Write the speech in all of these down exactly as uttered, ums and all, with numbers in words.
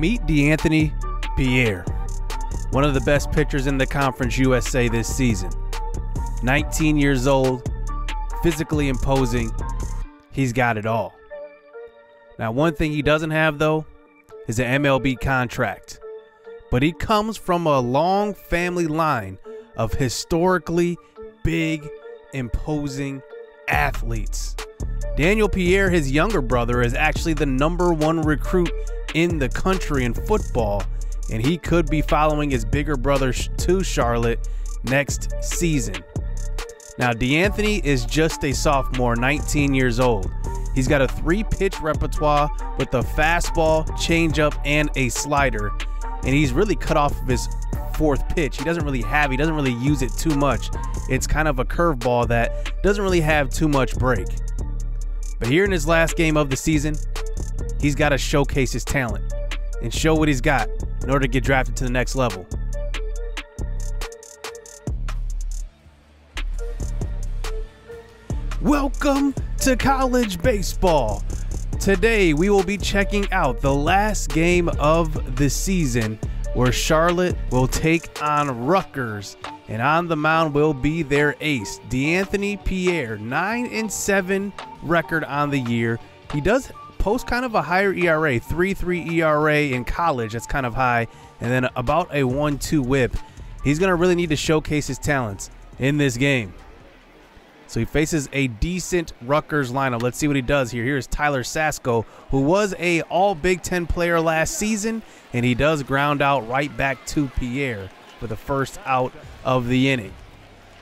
meet D'Anthony Pierre, one of the best pitchers in the Conference U S A this season. nineteen years old, physically imposing, he's got it all. Now, one thing he doesn't have, though, is an M L B contract. But he comes from a long family line of historically big, imposing athletes. Daniel Pierre, his younger brother, is actually the number one recruit in the country in football, and he could be following his bigger brother to Charlotte next season. Now, D'Anthony is just a sophomore, nineteen years old. He's got a three-pitch repertoire with a fastball, changeup, and a slider, and he's really cut off of his fourth pitch. He doesn't really have, he doesn't really use it too much. It's kind of a curveball that doesn't really have too much break. But here in his last game of the season, he's got to showcase his talent and show what he's got in order to get drafted to the next level. Welcome to college baseball. Today, we will be checking out the last game of the season where Charlotte will take on Rutgers, and on the mound will be their ace, D'Anthony Pierre, nine and seven record on the year. He does post kind of a higher E R A, three point three E R A in college. That's kind of high, and then about a one two whip. He's going to really need to showcase his talents in this game. So he faces a decent Rutgers lineup. Let's see what he does here. Here's Tyler Sasko, who was a all-Big Ten player last season, and he does ground out right back to Pierre for the first out of the inning.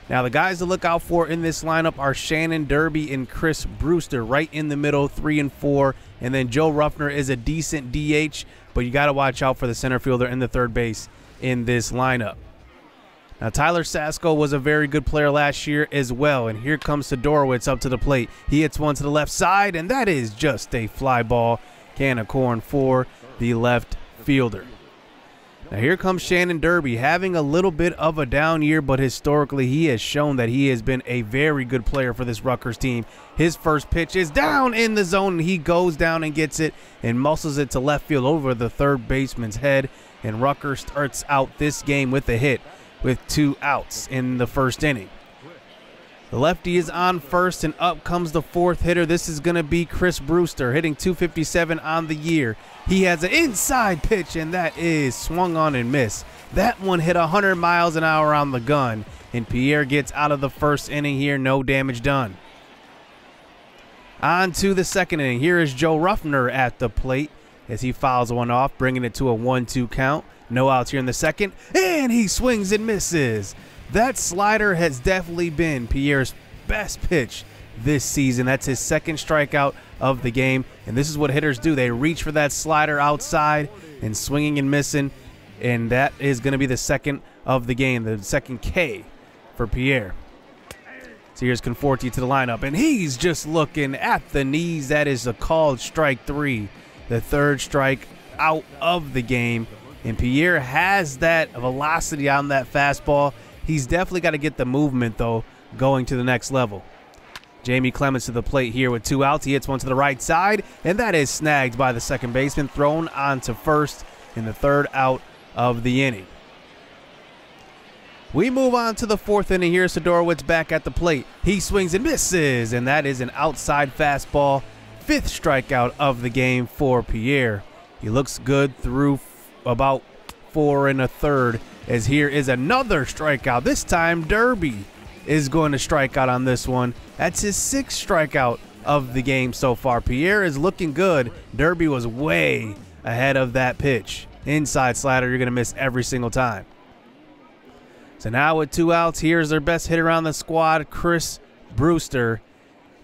Now, the guys to look out for in this lineup are Shannon Derby and Chris Brewster, right in the middle, three and four. And then Joe Ruffner is a decent D H, but you got to watch out for the center fielder and the third base in this lineup. Now, Tyler Sasko was a very good player last year as well, and here comes Sidorowicz up to the plate. He hits one to the left side, and that is just a fly ball, can of corn for the left fielder. Now, here comes Shannon Derby, having a little bit of a down year, but historically he has shown that he has been a very good player for this Rutgers team. His first pitch is down in the zone, and he goes down and gets it and muscles it to left field over the third baseman's head, and Rutgers starts out this game with a hit, with two outs in the first inning. The lefty is on first, and up comes the fourth hitter. This is going to be Chris Brewster, hitting two fifty-seven on the year. He has an inside pitch, and that is swung on and missed. That one hit one hundred miles an hour on the gun, and Pierre gets out of the first inning here, no damage done. On to the second inning. Here is Joe Ruffner at the plate as he fouls one off, bringing it to a one two count. No outs here in the second, and he swings and misses. That slider has definitely been Pierre's best pitch this season. That's his second strikeout of the game, and this is what hitters do. They reach for that slider outside and swinging and missing, and that is going to be the second of the game, the second K for Pierre. So here's Conforti to the lineup, and he's just looking at the knees. That is a called strike three, the third strike out of the game. And Pierre has that velocity on that fastball. He's definitely got to get the movement, though, going to the next level. Jamie Clements to the plate here with two outs. He hits one to the right side, and that is snagged by the second baseman, thrown onto first in the third out of the inning. We move on to the fourth inning here. Sidorowicz back at the plate. He swings and misses, and that is an outside fastball. Fifth strikeout of the game for Pierre. He looks good through about four and a third, as here is another strikeout. This time Derby is going to strike out on this one. That's his sixth strikeout of the game so far. Pierre is looking good. Derby was way ahead of that pitch. Inside slider, you're going to miss every single time. So now with two outs, here's their best hitter on the squad, Chris Brewster.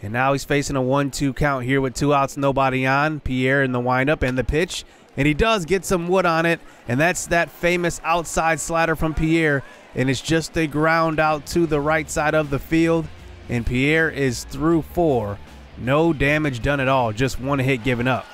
And now he's facing a one two count here with two outs, nobody on. Pierre in the windup and the pitch, and he does get some wood on it, and that's that famous outside slider from Pierre, and it's just a ground out to the right side of the field, and Pierre is through four. No damage done at all, just one hit given up.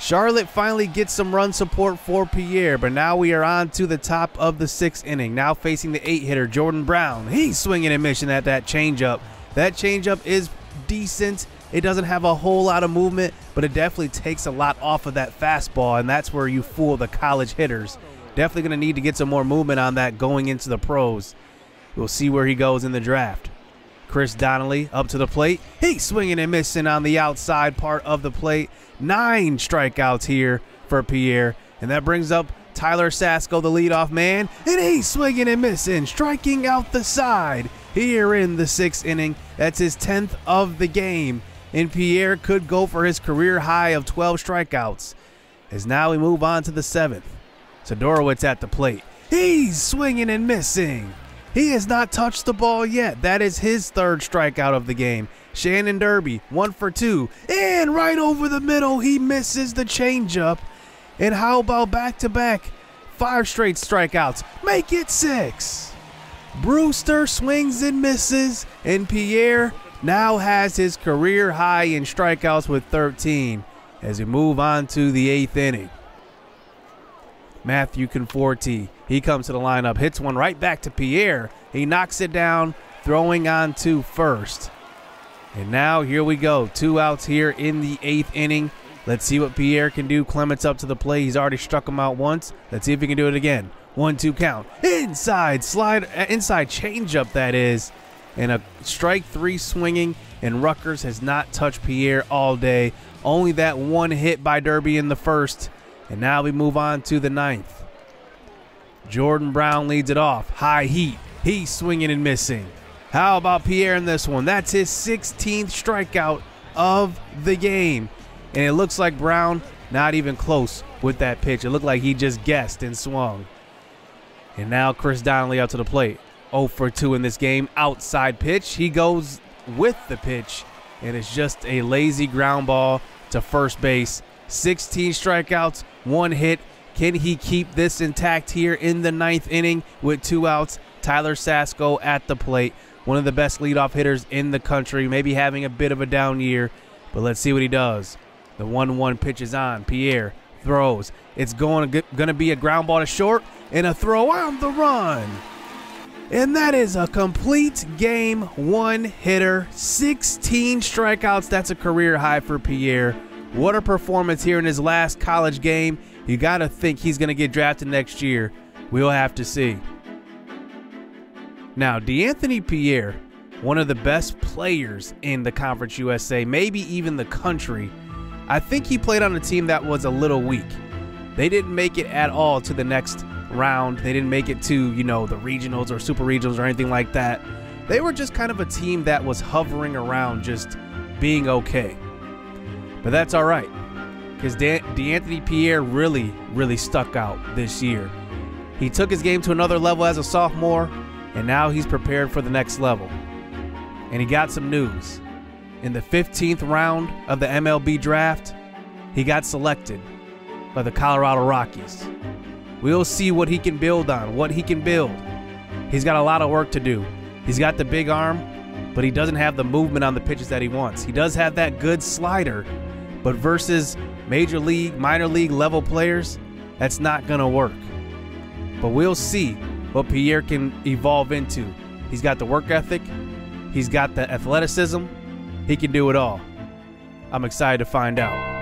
Charlotte finally gets some run support for Pierre, but now we are on to the top of the sixth inning, now facing the eight hitter, Jordan Brown. He's swinging and missing at that changeup. That changeup is decent, It doesn't have a whole lot of movement, but it definitely takes a lot off of that fastball, and that's where you fool the college hitters. Definitely going to need to get some more movement on that going into the pros. We'll see where he goes in the draft. Chris Donnelly up to the plate. He's swinging and missing on the outside part of the plate. Nine strikeouts here for Pierre, and that brings up Tyler Sasko, the leadoff man, and he's swinging and missing, striking out the side here in the sixth inning. That's his tenth of the game, and Pierre could go for his career high of twelve strikeouts. As now we move on to the seventh. Sidorowicz at the plate. He's swinging and missing. He has not touched the ball yet. That is his third strikeout of the game. Shannon Derby, one for two. And right over the middle, he misses the changeup. And how about back-to-back? Five straight strikeouts. Make it six. Brewster swings and misses. And Pierre now has his career high in strikeouts with thirteen as we move on to the eighth inning. Matthew Conforti, he comes to the lineup, hits one right back to Pierre. He knocks it down, throwing on to first. And now here we go, two outs here in the eighth inning. Let's see what Pierre can do. Clements up to the plate. He's already struck him out once. Let's see if he can do it again. One two count. Inside slide, inside changeup that is, and a strike three swinging, and Rutgers has not touched Pierre all day. Only that one hit by Derby in the first. And now we move on to the ninth. Jordan Brown leads it off. High heat. He's swinging and missing. How about Pierre in this one? That's his sixteenth strikeout of the game. And it looks like Brown not even close with that pitch. It looked like he just guessed and swung. And now Chris Donnelly up to the plate. oh for two in this game. Outside pitch. He goes with the pitch. And it's just a lazy ground ball to first base. sixteen strikeouts, one hit. Can he keep this intact here in the ninth inning with two outs? Tyler Sasko at the plate, one of the best leadoff hitters in the country, maybe having a bit of a down year, but let's see what he does. The one one pitch is on. Pierre throws. It's going to be a ground ball to short and a throw on the run. And that is a complete game one hitter, sixteen strikeouts. That's a career high for Pierre. What a performance here in his last college game. You got to think he's going to get drafted next year. We'll have to see. Now, D'Anthony Pierre, one of the best players in the Conference U S A, maybe even the country. I think he played on a team that was a little weak. They didn't make it at all to the next round. They didn't make it to, you know, the regionals or super regionals or anything like that. They were just kind of a team that was hovering around just being okay. But that's all right, because D'Anthony Pierre really, really stuck out this year. He took his game to another level as a sophomore, and now he's prepared for the next level. And he got some news. In the fifteenth round of the M L B draft, he got selected by the Colorado Rockies. We'll see what he can build on, what he can build. He's got a lot of work to do. He's got the big arm, but he doesn't have the movement on the pitches that he wants. He does have that good slider, but versus major league, minor league level players, that's not going to work. But we'll see what Pierre can evolve into. He's got the work ethic. He's got the athleticism. He can do it all. I'm excited to find out.